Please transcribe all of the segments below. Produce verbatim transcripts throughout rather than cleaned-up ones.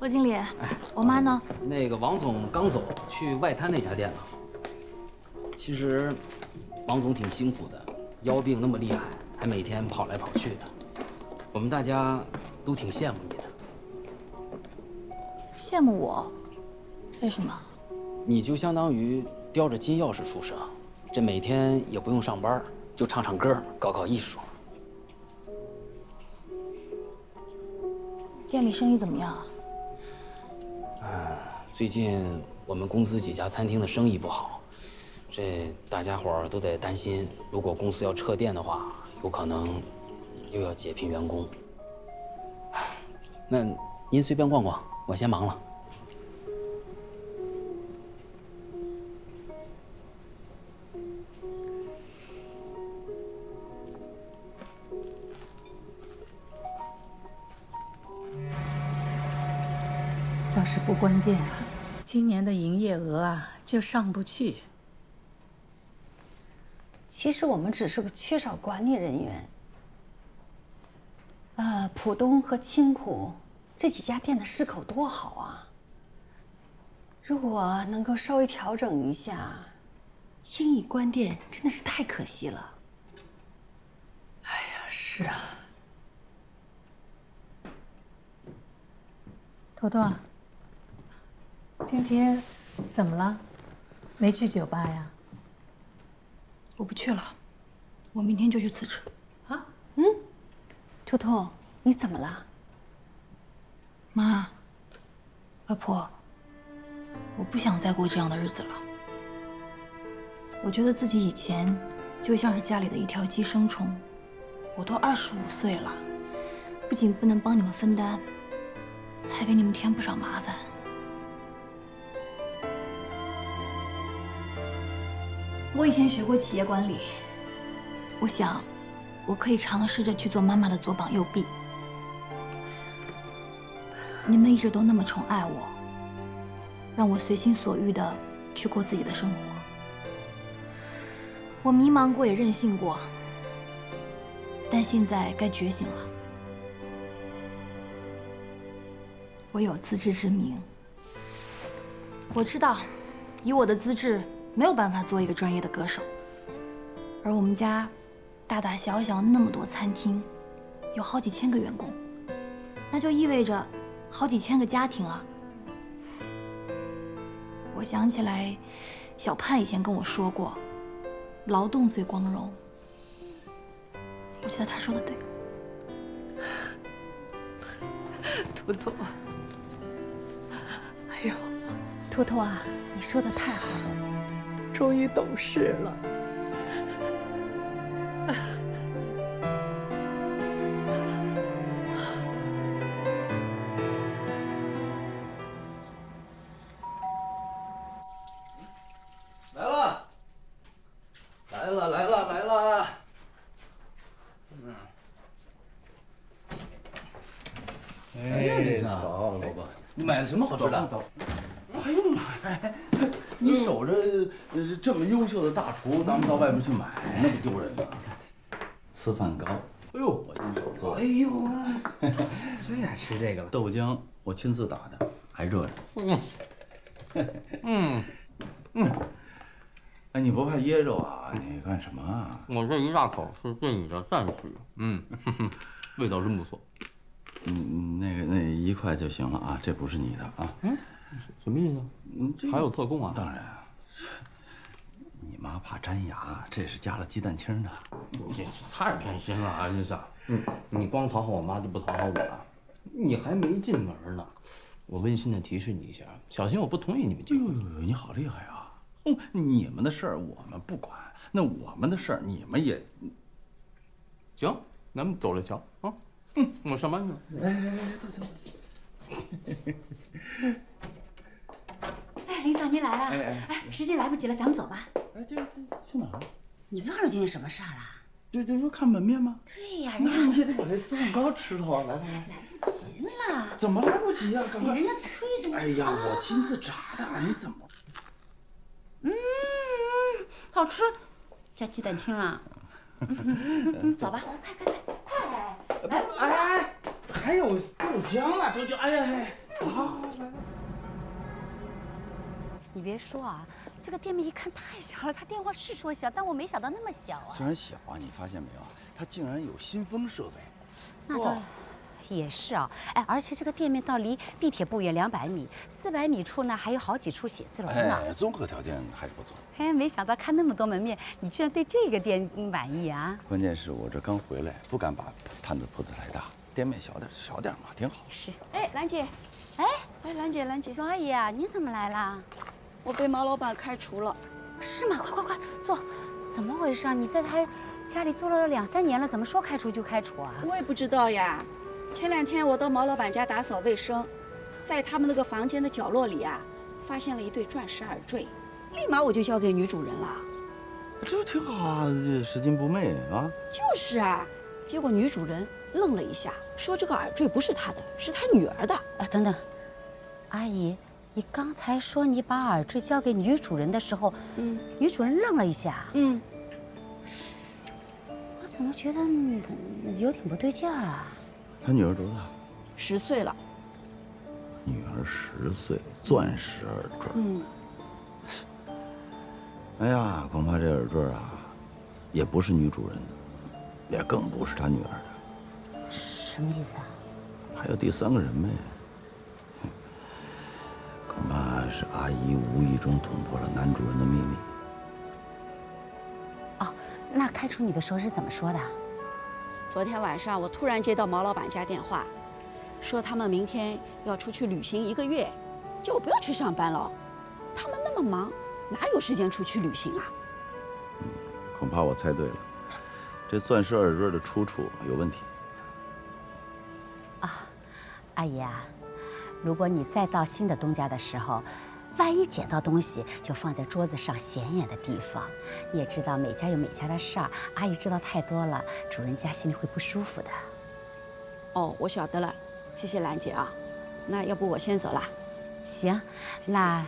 罗经理，哎，我妈呢？那个王总刚走，去外滩那家店了。其实，王总挺辛苦的，腰病那么厉害，还每天跑来跑去的，我们大家都挺羡慕你的。羡慕我？为什么？你就相当于叼着金钥匙出生，这每天也不用上班，就唱唱歌，搞搞艺术。 店里生意怎么样啊？嗯，最近我们公司几家餐厅的生意不好，这大家伙儿都在担心，如果公司要撤店的话，有可能又要解聘员工。那您随便逛逛，我先忙了。要是不关店啊，今年的营业额啊就上不去。其实我们只是缺少管理人员。呃，浦东和青浦这几家店的市口多好啊！如果能够稍微调整一下，轻易关店真的是太可惜了。哎呀，是啊。坨坨。 今天怎么了？没去酒吧呀？我不去了，我明天就去辞职。啊？嗯？兔兔，你怎么了？妈，外婆，我不想再过这样的日子了。我觉得自己以前就像是家里的一条寄生虫，我都二十五岁了，不仅不能帮你们分担，还给你们添不少麻烦。 我以前学过企业管理，我想，我可以尝试着去做妈妈的左膀右臂。你们一直都那么宠爱我，让我随心所欲的去过自己的生活。我迷茫过，也任性过，但现在该觉醒了。我有自知之明，我知道，以我的资质。 没有办法做一个专业的歌手，而我们家大大小小那么多餐厅，有好几千个员工，那就意味着好几千个家庭啊！我想起来，小盼以前跟我说过，劳动最光荣。我觉得他说的对。图图，哎呦，图图啊，你说的太好了。 终于懂事了。来了，来了，来了，来了。哎，早，老婆，你买了什么好吃的？哎呦妈呀！ 你守着这么优秀的大厨，咱们到外面去买，那不丢人吗？吃饭糕，哎呦，我亲手做的。哎呦，最爱吃这个了。豆浆我亲自打的，还热着。嗯，嗯，嗯。哎，你不怕噎着啊？你干什么啊？我这一大口是对你的赞许。嗯，味道真不错。嗯，那个那一块就行了啊，这不是你的啊。嗯。 什么意思？嗯，还有特供啊？当然，你妈怕粘牙，这是加了鸡蛋清的。你太偏心了啊，真是！嗯，你光讨好我妈就不讨好我了。你还没进门呢，我温馨的提示你一下，小心我不同意你们结婚。哎呦，你好厉害啊！哼，你们的事儿我们不管，那我们的事儿你们也……行，咱们走着瞧啊。嗯，我上班去了。哎哎哎，大家。 哎，林嫂，您来了！哎哎哎，时间来不及了，咱们走吧。哎，对对，去哪儿？你忘了今天什么事儿了？就就说看门面吗？对呀，人家你也得把这自贡糕吃了。来来来，来不及了！怎么来不及呀？赶快！人家催着呢。哎呀，我亲自炸的，你怎么？嗯，好吃，加鸡蛋清了。嗯，走吧，快快快快！来！哎，还有豆浆呢，这就哎呀哎。啊！你别说啊，这个店面一看太小了，他电话是说小，但我没想到那么小啊。虽然小啊，你发现没有？它竟然有新风设备。那倒也是啊，哎，而且这个店面到离地铁不远，两百米，四百米处呢还有好几处写字楼呢。哎，综合条件还是不错。哎，没想到看那么多门面，你居然对这个店满意啊？关键是我这刚回来，不敢把摊子铺得太大。 店面小点，小点嘛，挺好。是。哎，兰姐，哎，哎，兰姐，兰姐，罗阿姨啊，你怎么来啦？我被毛老板开除了。是吗？快快快，坐。怎么回事啊？你在他家里做了两三年了，怎么说开除就开除啊？我也不知道呀。前两天我到毛老板家打扫卫生，在他们那个房间的角落里啊，发现了一对钻石耳坠，立马我就交给女主人了。这挺好啊，这拾金不昧啊。就是啊，结果女主人。 愣了一下，说：“这个耳坠不是他的，是他女儿的。”啊，等等，阿姨，你刚才说你把耳坠交给女主人的时候，嗯，女主人愣了一下，嗯，我怎么觉得有点不对劲儿啊？他女儿多大？十岁了。女儿十岁，钻石耳坠。嗯。哎呀，恐怕这耳坠啊，也不是女主人的，也更不是他女儿的。 什么意思啊？还有第三个人呗，恐怕是阿姨无意中捅破了男主人的秘密。哦，那开除你的时候是怎么说的？昨天晚上我突然接到毛老板家电话，说他们明天要出去旅行一个月，叫我不要去上班了。他们那么忙，哪有时间出去旅行啊？嗯，恐怕我猜对了，这钻石耳坠的出处有问题。 啊，阿姨啊，如果你再到新的东家的时候，万一捡到东西，就放在桌子上显眼的地方。你也知道每家有每家的事儿，阿姨知道太多了，主人家心里会不舒服的。哦，我晓得了，谢谢兰姐啊。那要不我先走了。行，那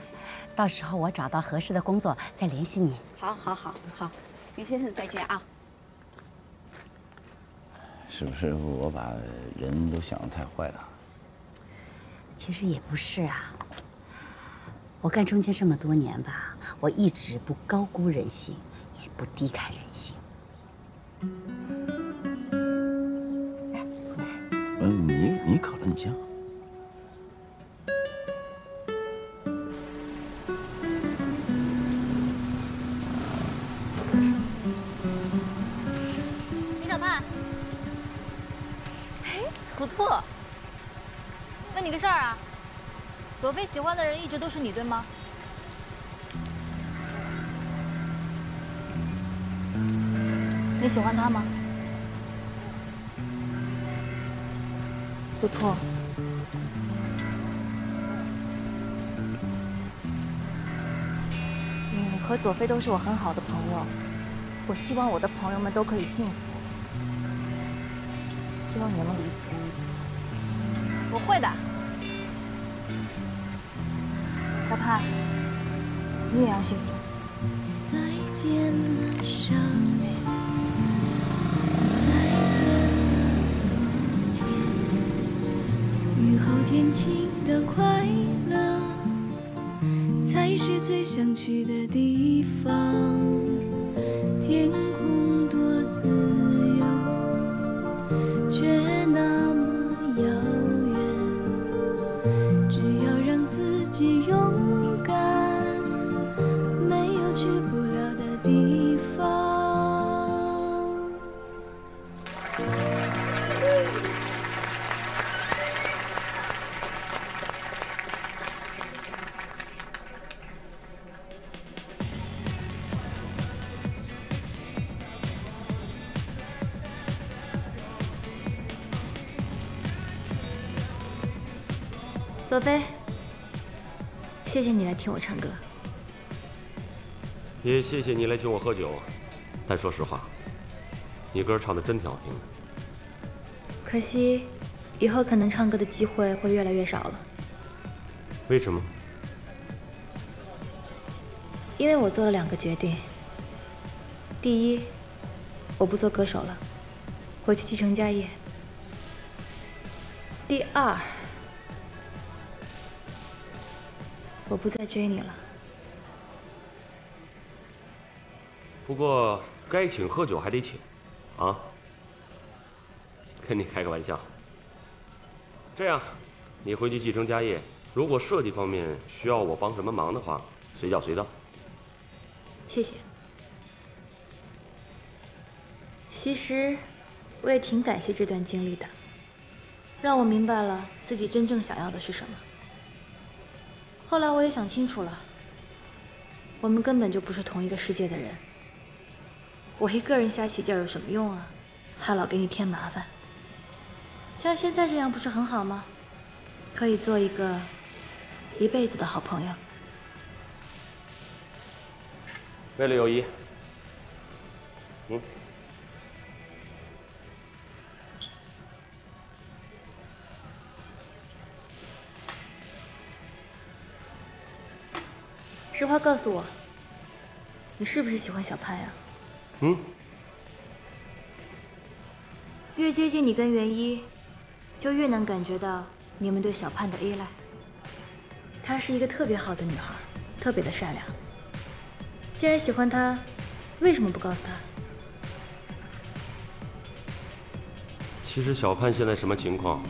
到时候我找到合适的工作再联系你。好，好，好，好，林先生再见啊。 是不是我把人都想得太坏了？其实也不是啊。我干中介这么多年吧，我一直不高估人性，也不低看人性。哎，嗯，你你渴了，你先喝。李小盼。 图图，问你个事儿啊，左飞喜欢的人一直都是你，对吗？你喜欢他吗？图图，你和左飞都是我很好的朋友，我希望我的朋友们都可以幸福。 希望你能理解，我会的。小盼，你也要幸福。再见了，伤心。再见了，昨天。雨后天晴的快乐，才是最想去的地方。天空多自由。 却那么遥远，只要让自己勇敢，没有去不了的地方。左飞，谢谢你来听我唱歌，也谢谢你来请我喝酒。但说实话，你歌唱的真挺好听的。可惜，以后可能唱歌的机会会越来越少了。为什么？因为我做了两个决定。第一，我不做歌手了，回去继承家业。第二。我不再追你了。不过该请喝酒还得请，啊？跟你开个玩笑。这样，你回去继承家业，如果设计方面需要我帮什么忙的话，随叫随到。谢谢。其实我也挺感谢这段经历的，让我明白了自己真正想要的是什么。 后来我也想清楚了，我们根本就不是同一个世界的人。我一个人瞎起劲有什么用啊？还老给你添麻烦。像现在这样不是很好吗？可以做一个一辈子的好朋友。为了友谊，嗯。 实话告诉我，你是不是喜欢小潘呀？嗯。越接近你跟袁一，就越能感觉到你们对小潘的依赖。她是一个特别好的女孩，特别的善良。既然喜欢她，为什么不告诉她？其实小潘现在什么情况，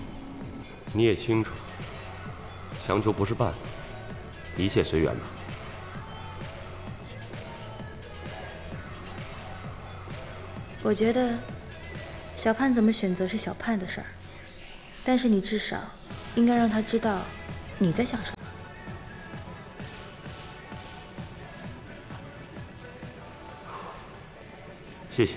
你也清楚。强求不是办法，一切随缘吧。 我觉得，小盼怎么选择是小盼的事儿，但是你至少应该让他知道你在想什么。谢谢。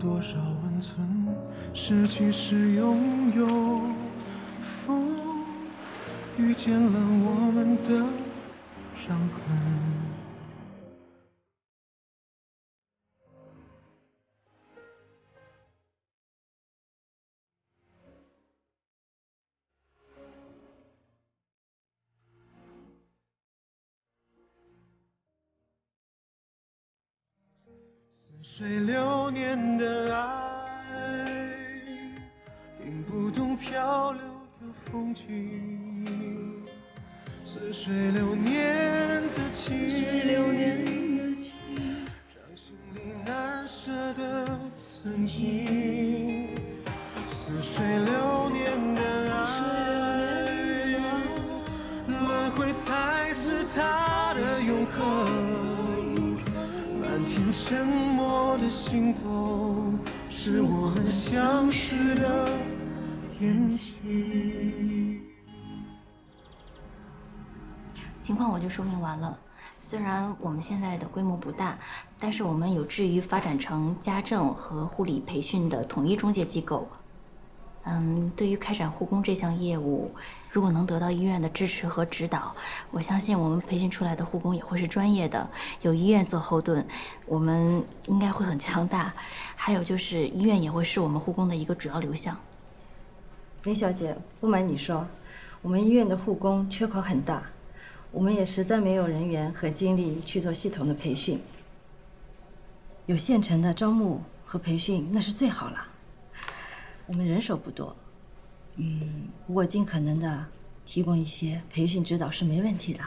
多少温存，失去是拥有。风遇见了我们的伤痕。 水流年的爱，并不懂漂流的风景。似水流年的情，让心里难舍的曾经。似水流年的爱，轮回才是它的永恒。满天沉默。 的心动，是我们相识的眼睛。情况我就说明完了。虽然我们现在的规模不大，但是我们有志于发展成家政和护理培训的统一中介机构。嗯，对于开展护工这项业务，如果能得到医院的支持和指导，我相信我们培训出来的护工也会是专业的，有医院做后盾，我们应该会很强大。还有就是医院也会是我们护工的一个主要流向。林小姐，不瞒你说，我们医院的护工缺口很大，我们也实在没有人员和精力去做系统的培训。有现成的招募和培训，那是最好了。 我们人手不多，嗯，不过尽可能的提供一些培训指导是没问题的。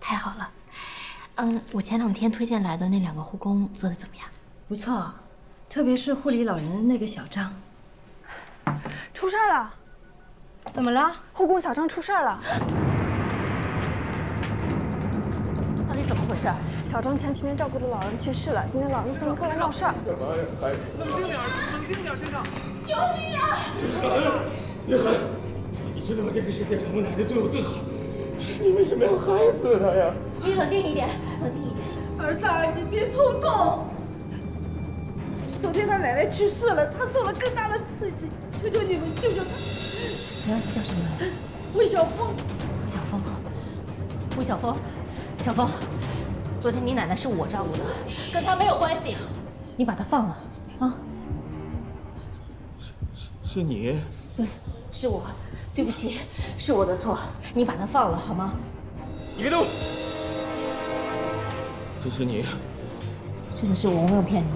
太好了，嗯，我前两天推荐来的那两个护工做的怎么样？不错，特别是护理老人的那个小张。出事了！怎么了？护工小张出事了！到底怎么回事？小张前几天照顾的老人去世了，今天老人送人过来闹事儿。干嘛呀？孩子，冷静点，冷静点，先生。 求你呀！别喊！你知道这个世界上我奶奶对我最好，你为什么要害死她呀？你冷静一点，冷静一点。儿子，你别冲动。昨天他奶奶去世了，他受了更大的刺激，求求你们救救他！你儿子叫什么来着？魏晓峰，魏晓峰，魏晓峰，小峰，昨天你奶奶是我照顾的，跟她没有关系，你把她放了啊？是是是你？对，是我，对不起，是我的错，你把她放了好吗？你别动！这是你，真的是我，我没有骗你。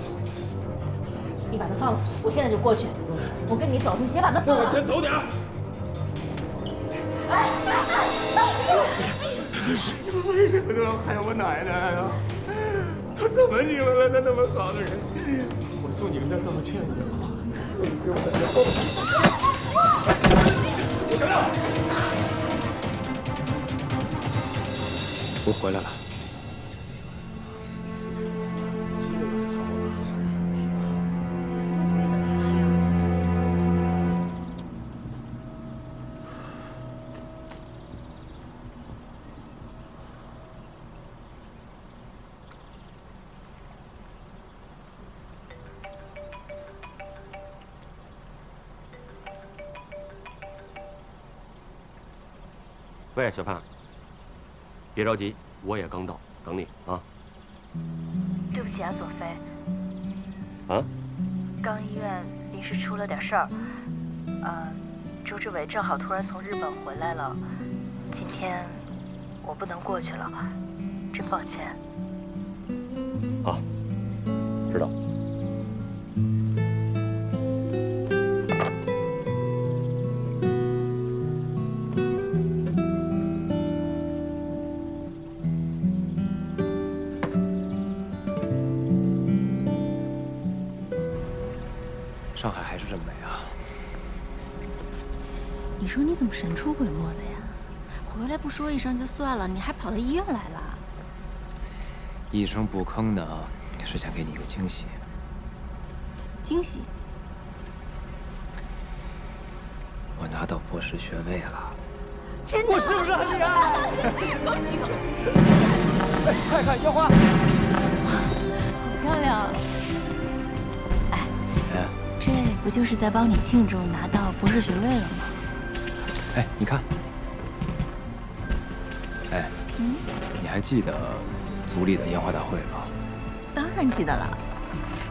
你把他放了，我现在就过去。我跟你走，你先把他放了。往前走点。哎哎哎！你们为什么都要害我奶奶啊？她怎么你们了？她那么好的人，我送你们的道歉你啊！你给我奶奶好好。小亮，我回来了。 喂，小范，别着急，我也刚到，等你啊。对不起啊，索菲。啊？刚医院临时出了点事儿，呃，周志伟正好突然从日本回来了，今天我不能过去了，真抱歉。啊，知道。 上海还是这么美啊！你说你怎么神出鬼没的呀？回来不说一声就算了，你还跑到医院来了？一声不吭的啊，是想给你一个惊喜。惊喜？我拿到博士学位了。真的？我是不是很厉害？恭喜恭喜！快看，烟花！好漂亮！ 不就是在帮你庆祝拿到博士学位了吗？哎，你看，哎，嗯，你还记得组里的烟花大会吗？当然记得了，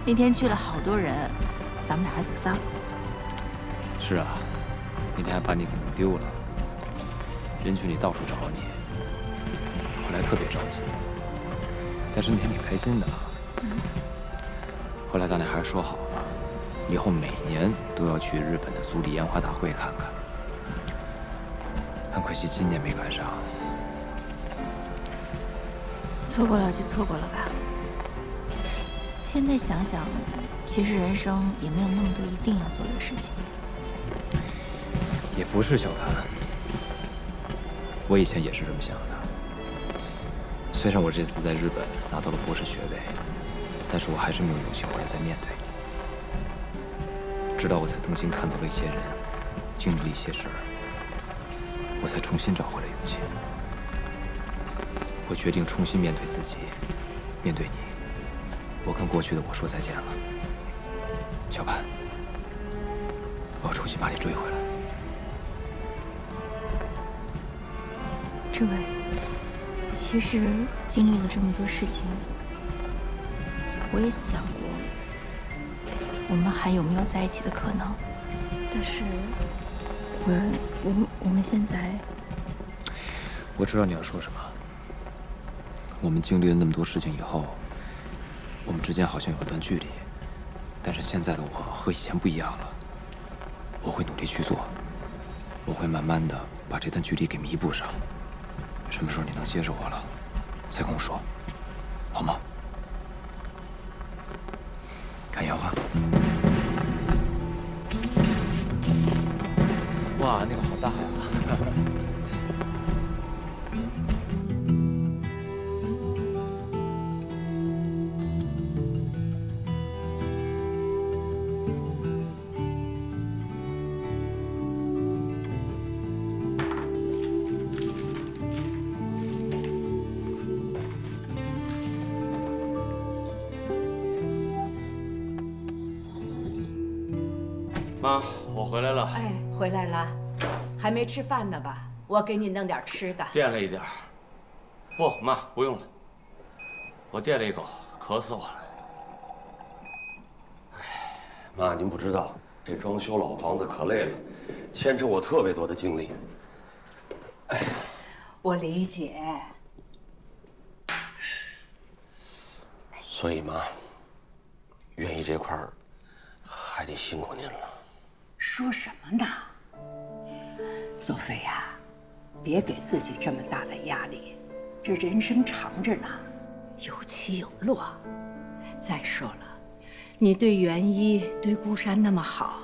那天去了好多人，咱们俩还走散了。是啊，那天还把你给弄丢了，人群里到处找你，后来特别着急，但是你还挺开心的。嗯、后来咱俩还是说好了。 以后每年都要去日本的足里烟花大会看看，很可惜今年没赶上。错过了就错过了吧。现在想想，其实人生也没有那么多一定要做的事情。也不是小谭，我以前也是这么想的。虽然我这次在日本拿到了博士学位，但是我还是没有勇气回来再面对。 直到我才曾经看到了一些人，经历了一些事儿，我才重新找回了勇气。我决定重新面对自己，面对你。我跟过去的我说再见了，小潘，我要重新把你追回来。志伟，其实经历了这么多事情，我也想过。 我们还有没有在一起的可能？但是，我我们我们现在……我知道你要说什么。我们经历了那么多事情以后，我们之间好像有一段距离，但是现在的我和以前不一样了。我会努力去做，我会慢慢的把这段距离给弥补上。什么时候你能接受我了，再跟我说，好吗？ 看烟花，哇，那个好大呀！妈，我回来了。哎，回来了，还没吃饭呢吧？我给你弄点吃的。垫了一点。不，妈，不用了。我垫了一口，渴死我了。哎，妈，您不知道，这装修老房子可累了，牵扯我特别多的精力。哎，我理解。所以妈，园艺这块儿还得辛苦您了。说什么呢？ 索菲呀，别给自己这么大的压力，这人生长着呢，有起有落。再说了，你对元一、对孤山那么好，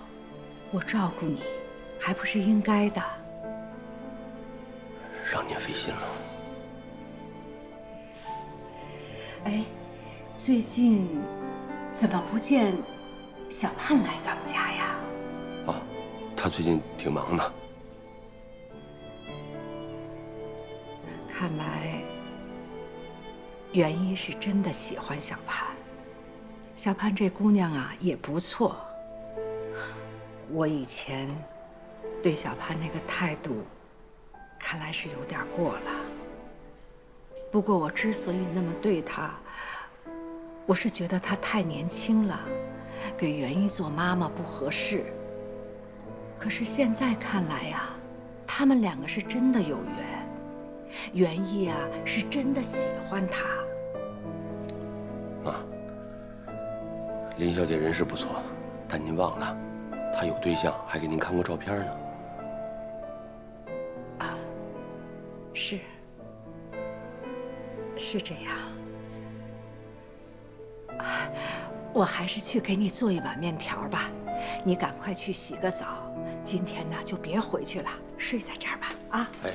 我照顾你，还不是应该的？让您费心了。哎，最近怎么不见小盼来咱们家呀？啊，她最近挺忙的。 看来，袁一是真的喜欢小盼。小盼这姑娘啊也不错。我以前对小盼那个态度，看来是有点过了。不过我之所以那么对她，我是觉得她太年轻了，给袁一做妈妈不合适。可是现在看来呀，他们两个是真的有缘。 袁一啊，是真的喜欢他。妈，林小姐人是不错，但您忘了，她有对象，还给您看过照片呢。啊，是，是这样。啊，我还是去给你做一碗面条吧，你赶快去洗个澡。今天呢，就别回去了，睡在这儿吧。啊，哎。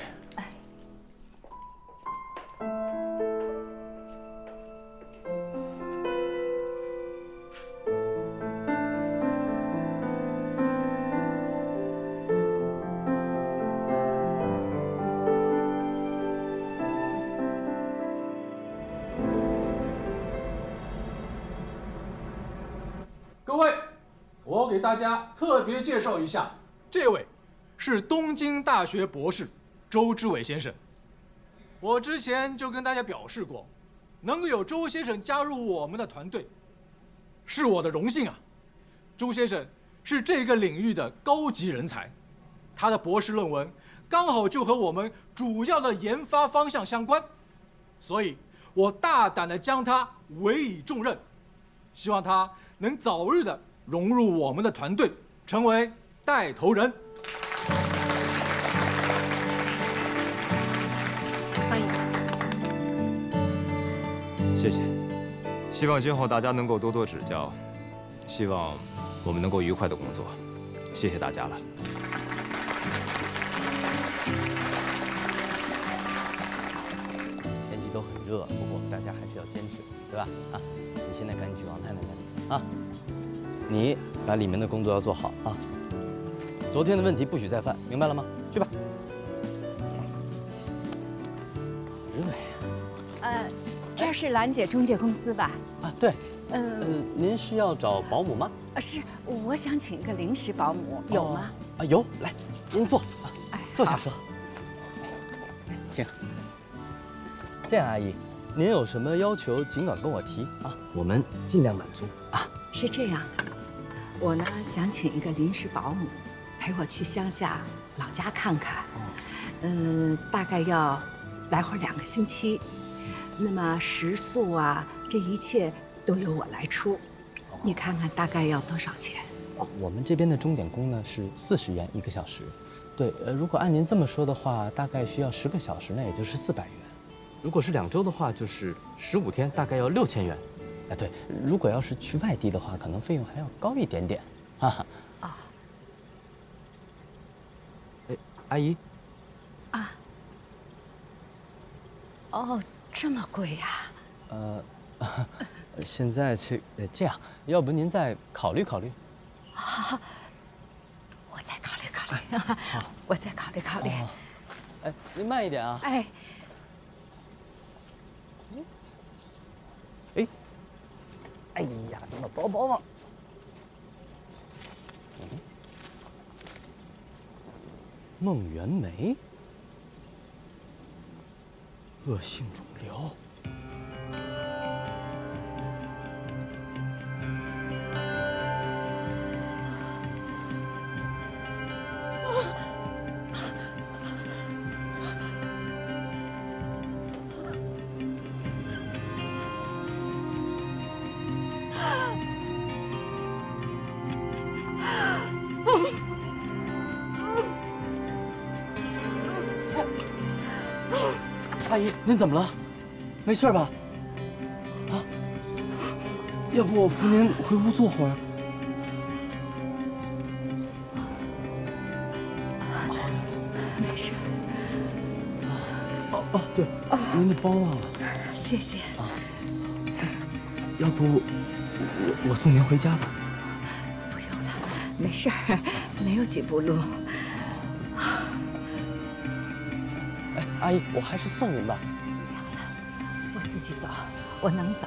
给大家特别介绍一下，这位是东京大学博士周之伟先生。我之前就跟大家表示过，能够有周先生加入我们的团队，是我的荣幸啊。周先生是这个领域的高级人才，他的博士论文刚好就和我们主要的研发方向相关，所以我大胆地将他委以重任，希望他能早日的。 融入我们的团队，成为带头人。欢迎，谢谢。希望今后大家能够多多指教，希望我们能够愉快的工作。谢谢大家了。天气都很热，不过大家还是要坚持，对吧？啊，你现在赶紧去王太太那里啊。 你把里面的工作要做好啊！昨天的问题不许再犯，明白了吗？去吧。好热呀！呃，这是兰姐中介公司吧？啊，对。嗯、呃，您是要找保姆吗？啊，是，我想请一个临时保姆，有吗？哦、啊，有，来，您坐啊，坐下说。请。这样，阿姨，您有什么要求尽管跟我提啊，我们尽量满足啊。是这样的。 我呢想请一个临时保姆，陪我去乡下老家看看，嗯、呃，大概要来回两个星期。那么食宿啊，这一切都由我来出。你看看大概要多少钱？我们这边的钟点工呢是四十元一个小时。对，呃，如果按您这么说的话，大概需要十个小时呢，也就是四百元。如果是两周的话，就是十五天，大概要六千元。 啊，对，如果要是去外地的话，可能费用还要高一点点，哈哈。啊，哎，阿姨。啊。哦，这么贵呀、啊？呃，现在去这样，要不您再考虑考虑。好，好，我再考虑考虑，哎、好，我再考虑考虑。哦、哎，您慢一点啊。哎。 哎呀，怎么薄薄嘛？嗯，梦圆梅，恶性肿瘤。 阿姨，您怎么了？没事吧？啊，要不我扶您回屋坐会儿？没事。哦哦，对，您的包忘了。谢谢。啊，要不我我送您回家吧？不用了，没事儿，没有几步路。 阿姨，我还是送您吧。不要了，我自己走，我能走。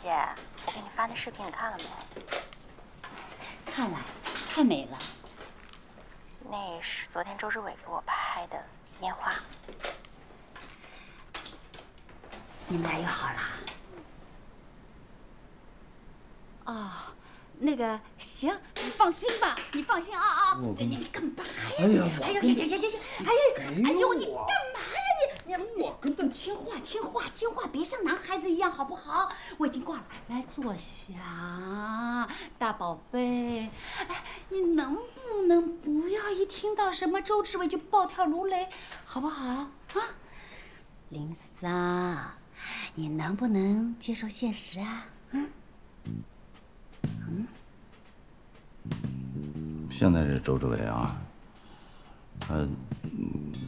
姐，我给你发的视频你看了没？看了，太美了。那是昨天周志伟给我拍的烟花。你们俩又好了？哦，那个行，你放心吧，你放心啊啊！你你干嘛呀？哎呀，哎呀，行行行行行，哎呀，哎呦，你干嘛呀？ 我根本听话，听话，听话，别像男孩子一样，好不好？我已经挂了，来坐下，大宝贝。哎，你能不能不要一听到什么周志伟就暴跳如雷，好不好？啊，林桑，你能不能接受现实啊？嗯，嗯。现在这周志伟啊。 他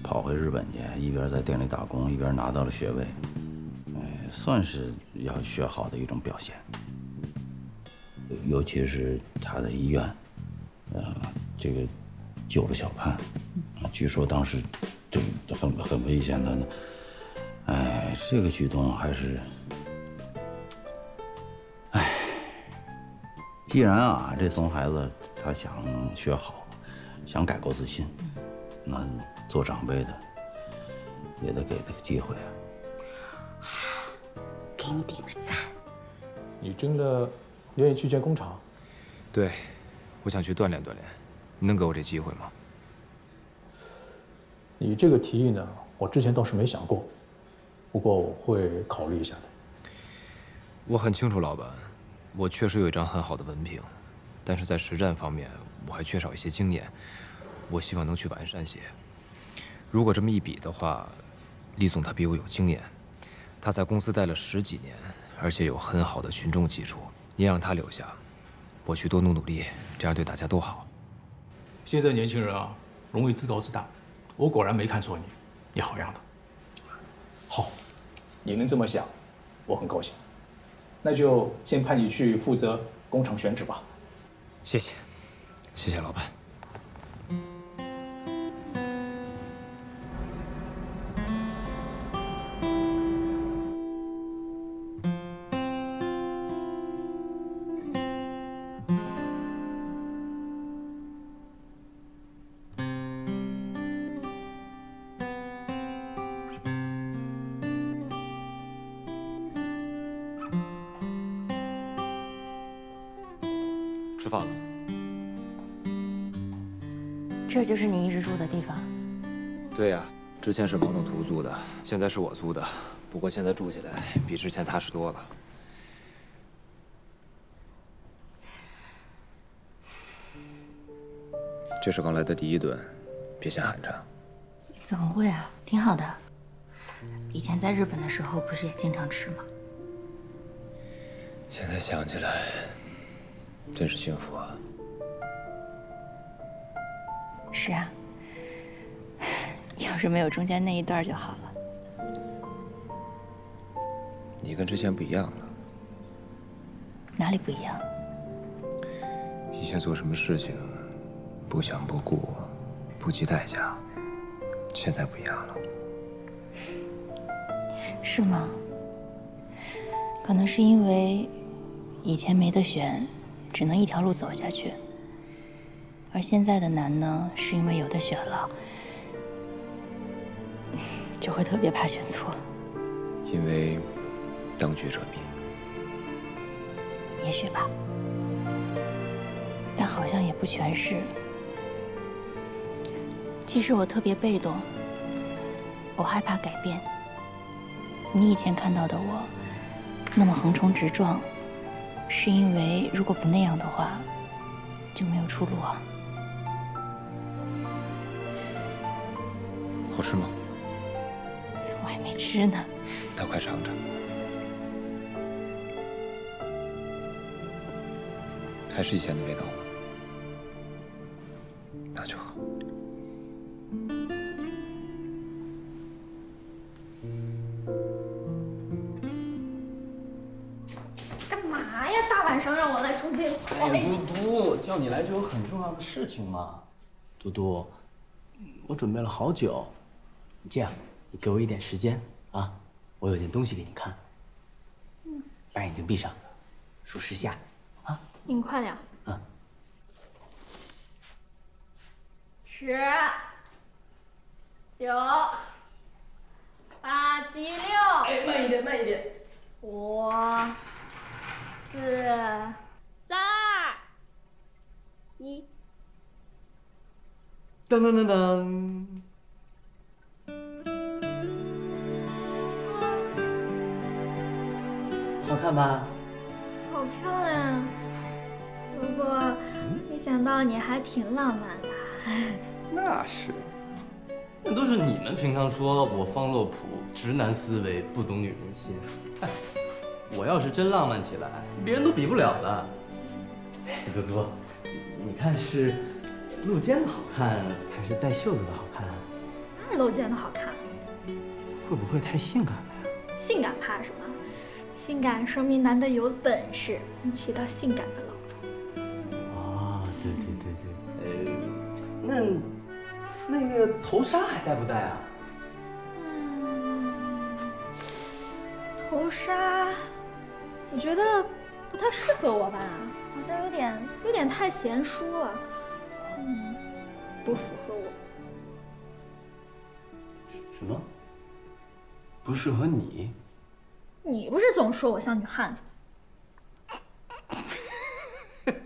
跑回日本去，一边在店里打工，一边拿到了学位，哎，算是要学好的一种表现。尤其是他的医院，啊，这个救了小盼，据说当时就很很危险的，哎，这个举动还是，哎，既然啊，这怂孩子他想学好，想改过自新。 那做长辈的也得给他个机会啊！给你点个赞。你真的愿意去建工厂？对，我想去锻炼锻炼。你能给我这机会吗？你这个提议呢，我之前倒是没想过，不过我会考虑一下的。我很清楚，老板，我确实有一张很好的文凭，但是在实战方面我还缺少一些经验。 我希望能去完善些。如果这么一比的话，厉总他比我有经验，他在公司待了十几年，而且有很好的群众基础。您让他留下，我去多努努力，这样对大家都好。现在年轻人啊，容易自高自大。我果然没看错你，你好样的。好，你能这么想，我很高兴。那就先派你去负责工厂选址吧。谢谢，谢谢老板。 吃饭了。这就是你一直住的地方？对呀、啊，之前是毛总图租的，现在是我租的。不过现在住起来比之前踏实多了。这是刚来的第一顿，别嫌寒碜。怎么会啊？挺好的。以前在日本的时候不是也经常吃吗？现在想起来。 真是幸福啊！是啊，要是没有中间那一段就好了。你跟之前不一样了。哪里不一样？以前做什么事情，不想不顾，不计代价，现在不一样了。是吗？可能是因为以前没得选，只能一条路走下去。 而现在的难呢，是因为有的选了，就会特别怕选错。因为当局者迷。也许吧，但好像也不全是。其实我特别被动，我害怕改变。你以前看到的我，那么横冲直撞，是因为如果不那样的话，就没有出路啊。 好吃吗？我还没吃呢。那快尝尝，还是以前的味道吗？那就好。干嘛呀？大晚上让我来冲厕所！哎呀，嘟嘟，叫你来就有很重要的事情嘛。嘟嘟，我准备了好久。 你这样，你给我一点时间啊，我有件东西给你看。嗯，把眼睛闭上，数十下，啊。你快点。啊。十、九、八、七、六。哎，慢一点，慢一点。五、四、三、二、一。噔噔噔噔。 好看吧？好漂亮啊！不过没想到你还挺浪漫的。那是，那都是你们平常说我方洛普直男思维，不懂女人心。哎，我要是真浪漫起来，别人都比不了了。多多，你看是露肩的好看，还是带袖子的好看？当然露肩的好看。会不会太性感了呀？性感怕什么？ 性感说明男的有本事，能娶到性感的老婆。啊，对对对对，呃，那那个头纱还戴不戴啊？嗯，头纱，我觉得不太适合我吧，好像有点有点太贤淑了，嗯，不符合我。什么？不适合你？ 你不是总说我像女汉子吗？不是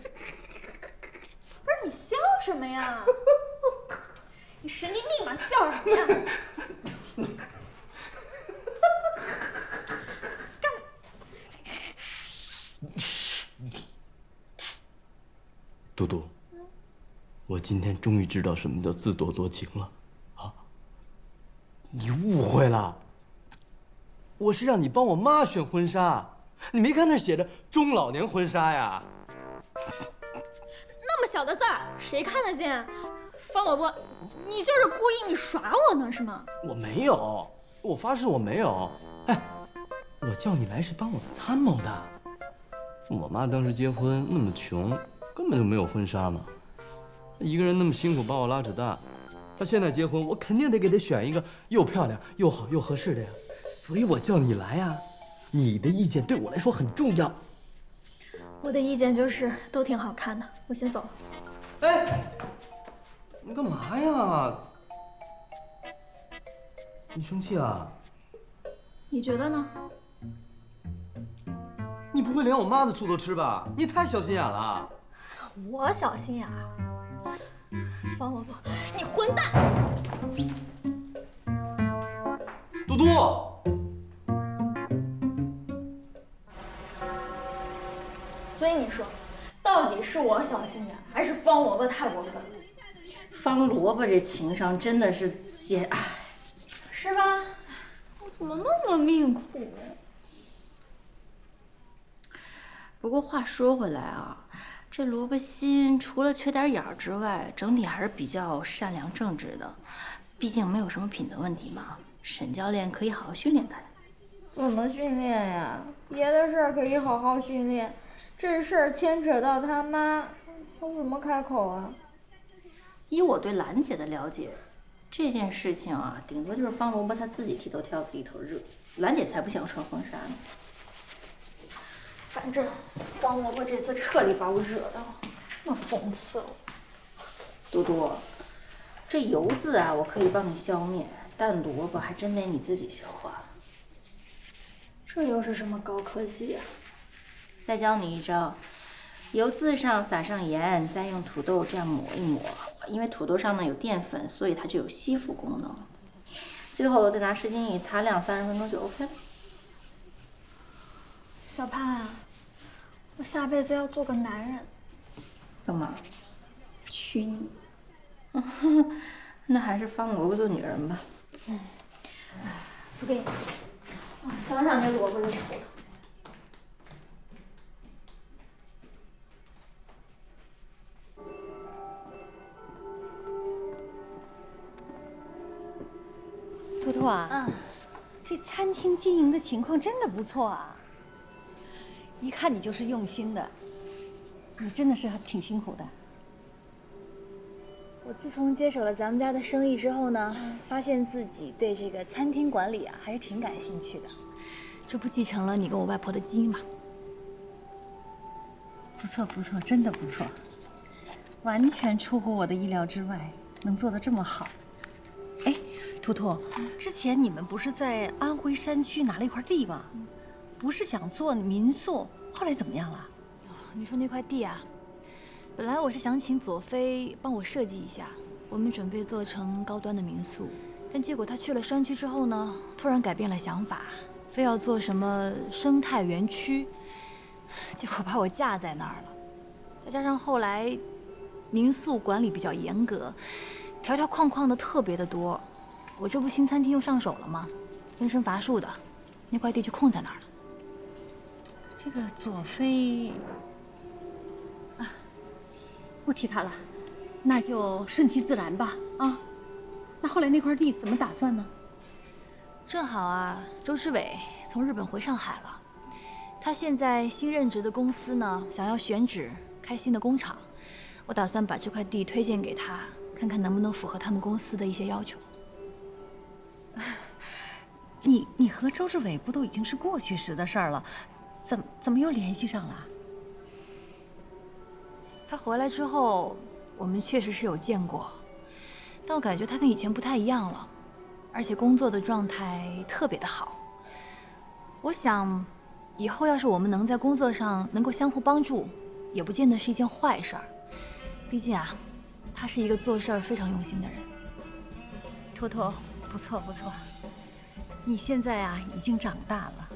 你笑什么呀？你神经病吧？笑什么呀？干嘛？嘟嘟，我今天终于知道什么叫自作多情了啊！你误会了。 我是让你帮我妈选婚纱，你没看那写着中老年婚纱呀？那么小的字儿，谁看得见？方老伯，你就是故意你耍我呢是吗？我没有，我发誓我没有。哎，我叫你来是帮我的参谋的。我妈当时结婚那么穷，根本就没有婚纱嘛，一个人那么辛苦把我拉扯大，她现在结婚，我肯定得给她选一个又漂亮又好又合适的呀。 所以我叫你来呀，你的意见对我来说很重要。我的意见就是都挺好看的，我先走了。哎，你干嘛呀？你生气了？你觉得呢？你不会连我妈的醋都吃吧？你太小心眼了。我小心眼？方伯伯，你混蛋！嘟嘟。 所以你说，到底是我小心眼，还是方萝卜太过分了？方萝卜这情商真的是姐，哎，是吧？我怎么那么命苦呀？不过话说回来啊，这萝卜心除了缺点眼儿之外，整体还是比较善良正直的，毕竟没有什么品德问题嘛。沈教练可以好好训练他呀。怎么训练呀？爷的事儿可以好好训练，这事儿牵扯到他妈，我怎么开口啊？依我对兰姐的了解，这件事情啊，顶多就是方萝卜她自己剃头挑子一头热，兰姐才不想穿婚纱呢。反正方萝卜这次彻底把我惹到了，这么讽刺我。多多，这油渍啊，我可以帮你消灭，但萝卜还真得你自己消化。 这又是什么高科技啊！再教你一招，油渍上撒上盐，再用土豆这样抹一抹。因为土豆上呢有淀粉，所以它就有吸附功能。最后再拿湿巾一擦亮，三十分钟就 OK 了。小盼啊，我下辈子要做个男人。干嘛？娶你。那还是方萝卜做女人吧。嗯。哎，不跟你说。 想想这萝卜就头疼。图图啊，嗯，这餐厅经营的情况真的不错啊。一看你就是用心的，你真的是挺辛苦的。我自从接手了咱们家的生意之后呢，发现自己对这个餐厅管理啊还是挺感兴趣的。 这不继承了你跟我外婆的基因吗？不错不错，真的不错，完全出乎我的意料之外，能做得这么好。哎，图图，之前你们不是在安徽山区拿了一块地吗？不是想做民宿，后来怎么样了？你说那块地啊，本来我是想请左飞帮我设计一下，我们准备做成高端的民宿，但结果他去了山区之后呢，突然改变了想法。 非要做什么生态园区，结果把我架在那儿了。再加上后来，民宿管理比较严格，条条框框的特别的多。我这不新餐厅又上手了吗？分身乏术的，那块地就空在那儿了。这个左飞啊，不提他了，那就顺其自然吧。啊，那后来那块地怎么打算呢？ 正好啊，周志伟从日本回上海了，他现在新任职的公司呢，想要选址开新的工厂，我打算把这块地推荐给他，看看能不能符合他们公司的一些要求。你你和周志伟不都已经是过去时的事儿了，怎么怎么又联系上了？他回来之后，我们确实是有见过，但我感觉他跟以前不太一样了。 而且工作的状态特别的好，我想，以后要是我们能在工作上能够相互帮助，也不见得是一件坏事儿。毕竟啊，他是一个做事儿非常用心的人。图图，不错不错，你现在啊已经长大了。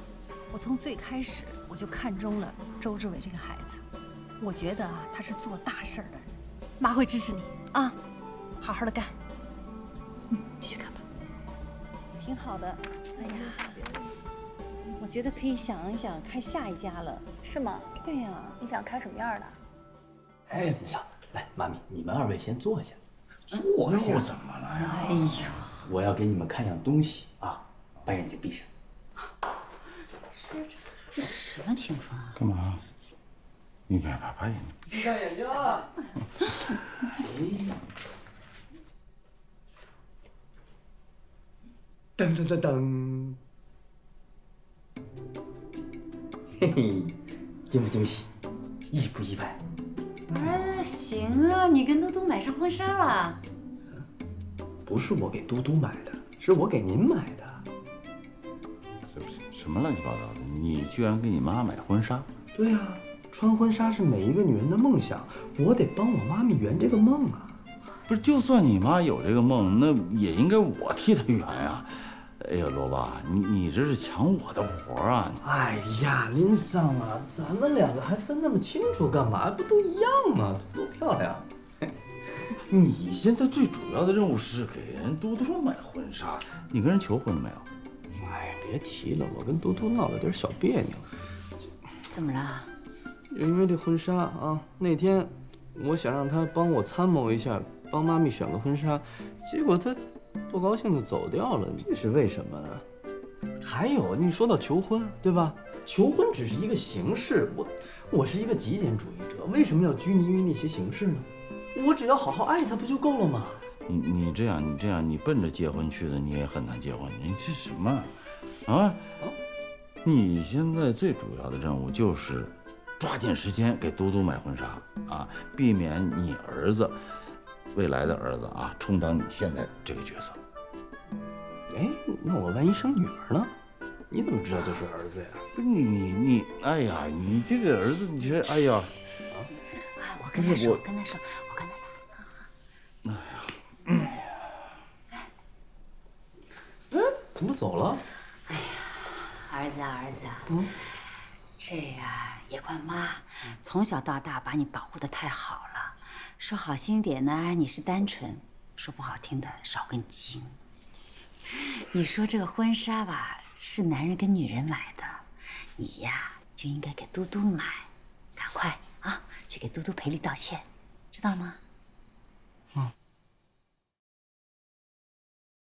我从最开始我就看中了周志伟这个孩子，我觉得啊他是做大事儿的人，妈会支持你啊，好好的干。嗯，继续干吧。 挺好的，哎呀，我觉得可以想一想开下一家了，是吗？对呀、啊，你想开什么样的？哎，林嫂，来，妈咪，你们二位先坐下。坐下？怎么了呀？哎呀，我要给你们看样东西啊！把眼睛闭上。这什么情况啊？干嘛？你别把把眼睛闭上眼睛啊！哎呀。 噔噔噔噔，嘿嘿，惊不惊喜，意不意外？哎，行啊，你跟嘟嘟买上婚纱了？不是我给嘟嘟买的，是我给您买的。什什什么乱七八糟的？你居然给你妈买婚纱？对呀、啊，穿婚纱是每一个女人的梦想，我得帮我妈咪圆这个梦啊。不是，就算你妈有这个梦，那也应该我替她圆呀。 哎呀，萝卜，你你这是抢我的活儿啊！哎呀，林桑啊，咱们两个还分那么清楚干嘛？不都一样吗？多漂亮！你现在最主要的任务是给人嘟嘟买婚纱，你跟人求婚了没有？哎，别提了，我跟嘟嘟闹了点小别扭。怎么了？因为这婚纱啊，那天我想让他帮我参谋一下，帮妈咪选个婚纱，结果他。 不高兴就走掉了，这是为什么呢？还有，你说到求婚，对吧？求婚只是一个形式，我我是一个极简主义者，为什么要拘泥于那些形式呢？我只要好好爱他不就够了吗？你你这样，你这样，你奔着结婚去的，你也很难结婚。你这什么啊？啊？你现在最主要的任务就是抓紧时间给嘟嘟买婚纱啊，避免你儿子。 未来的儿子啊，充当你现在这个角色。哎，那我万一生女儿呢？你怎么知道这是儿子呀？不是你你你，哎呀，你这个儿子，你这哎呀，哎，我跟他说，我跟他说，我跟他说，哎呀，嗯，怎么走了？哎呀，儿子啊儿子啊，嗯，这呀也怪妈，从小到大把你保护的太好了。 说好心点呢，你是单纯；说不好听的，少根筋。你说这个婚纱吧，是男人跟女人买的，你呀就应该给嘟嘟买，赶快啊，去给嘟嘟赔礼道歉，知道吗？嗯。